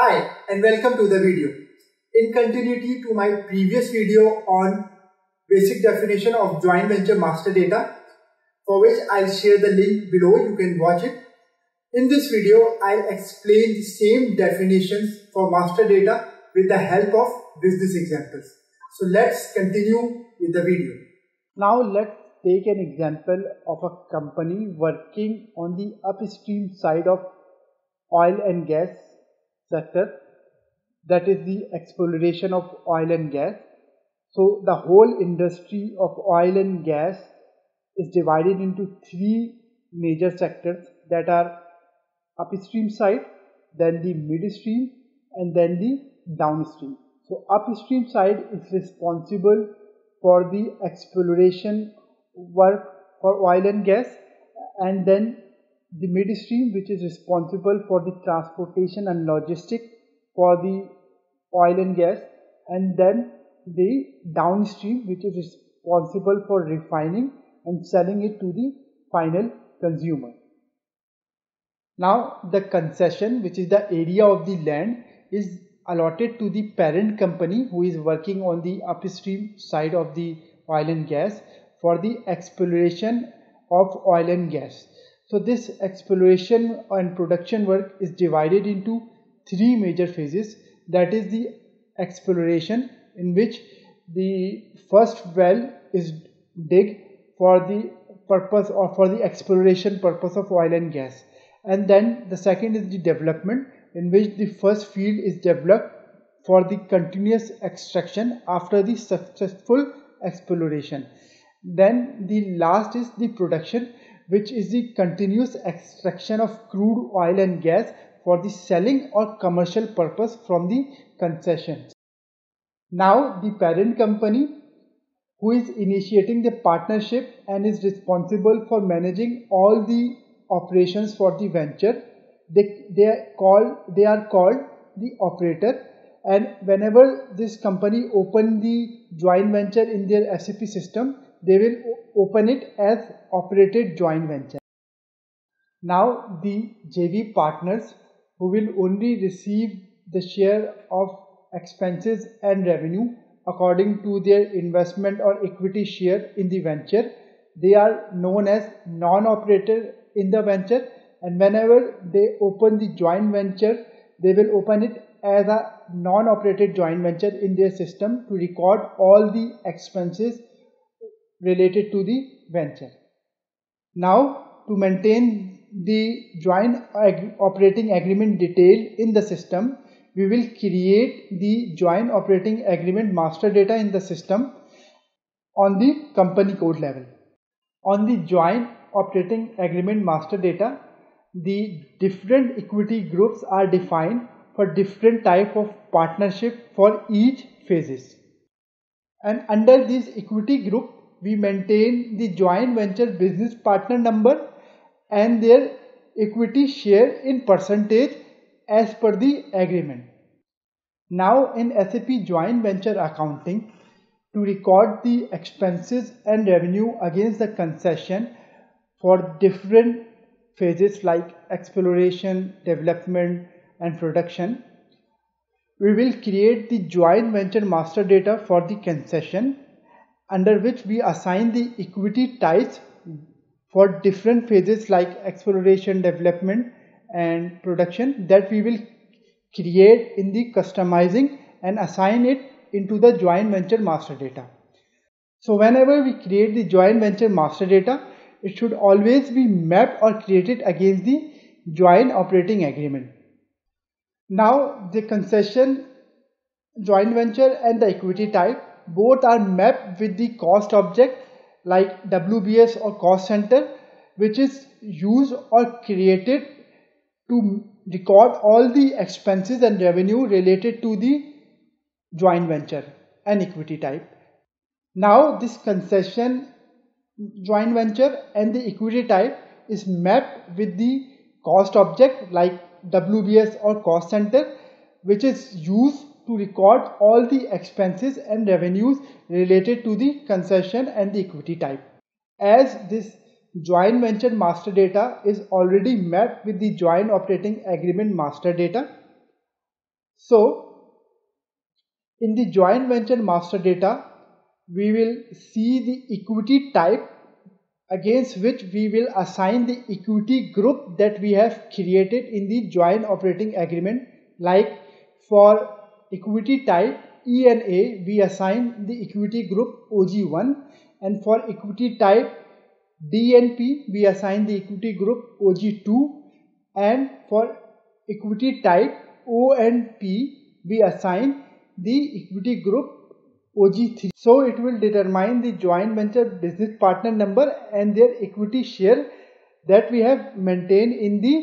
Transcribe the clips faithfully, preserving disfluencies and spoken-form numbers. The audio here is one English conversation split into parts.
Hi and welcome to the video. In continuity to my previous video on basic definition of joint venture master data, for which I'll share the link below, you can watch it. In this video, I'll explain the same definitions for master data with the help of business examples. So let's continue with the video. Now let's take an example of a company working on the upstream side of oil and gas sector, that is the exploration of oil and gas. So the whole industry of oil and gas is divided into three major sectors, that are upstream side, then the midstream, and then the downstream. So upstream side is responsible for the exploration work for oil and gas, and then the midstream, which is responsible for the transportation and logistics for the oil and gas, and then the downstream, which is responsible for refining and selling it to the final consumer. Now the concession, which is the area of the land, is allotted to the parent company who is working on the upstream side of the oil and gas for the exploration of oil and gas. So this exploration and production work is divided into three major phases. That is the exploration, in which the first well is dig for the purpose or for the exploration purpose of oil and gas. And then the second is the development, in which the first field is developed for the continuous extraction after the successful exploration. Then the last is the production, which is the continuous extraction of crude oil and gas for the selling or commercial purpose from the concessions. Now the parent company, who is initiating the partnership and is responsible for managing all the operations for the venture, they, they, are called, they are called the operator. And whenever this company opens the joint venture in their S A P system, they will open it as operated joint venture. Now the J V partners, who will only receive the share of expenses and revenue according to their investment or equity share in the venture, they are known as non-operator in the venture, and whenever they open the joint venture, they will open it as a non-operated joint venture in their system to record all the expenses related to the venture. Now, to maintain the joint operating agreement detail in the system, we will create the joint operating agreement master data in the system on the company code level. On the joint operating agreement master data, the different equity groups are defined for different type of partnership for each phases. And under this equity group, we maintain the joint venture business partner number and their equity share in percentage as per the agreement. Now in S A P joint venture accounting, to record the expenses and revenue against the concession for different phases like exploration, development and production, we will create the joint venture master data for the concession, under which we assign the equity types for different phases like exploration, development and production, that we will create in the customizing and assign it into the joint venture master data. So whenever we create the joint venture master data, it should always be mapped or created against the joint operating agreement. Now the concession joint venture and the equity type both are mapped with the cost object like W B S or cost center, which is used or created to record all the expenses and revenue related to the joint venture and equity type. Now this concession joint venture and the equity type is mapped with the cost object like W B S or cost center, which is used to record all the expenses and revenues related to the concession and the equity type. As this joint venture master data is already mapped with the joint operating agreement master data, So in the joint venture master data, we will see the equity type against which we will assign the equity group that we have created in the joint operating agreement. Like for equity type E and A, we assign the equity group O G one, and for equity type D and P, we assign the equity group O G two, and for equity type O and P, we assign the equity group O G three. So it will determine the joint venture business partner number and their equity share that we have maintained in the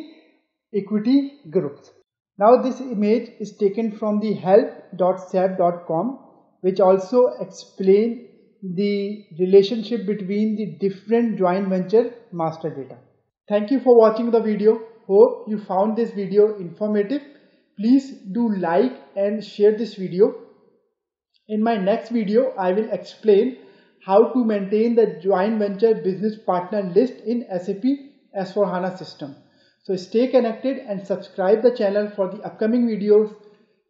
equity groups. Now this image is taken from the help dot sap dot com, which also explains the relationship between the different joint venture master data. Thank you for watching the video. Hope you found this video informative. Please do like and share this video. In my next video, I will explain how to maintain the joint venture business partner list in S A P S four HANA system. So stay connected and subscribe the channel for the upcoming videos.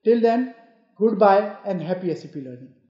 Till then, goodbye and happy S A P learning.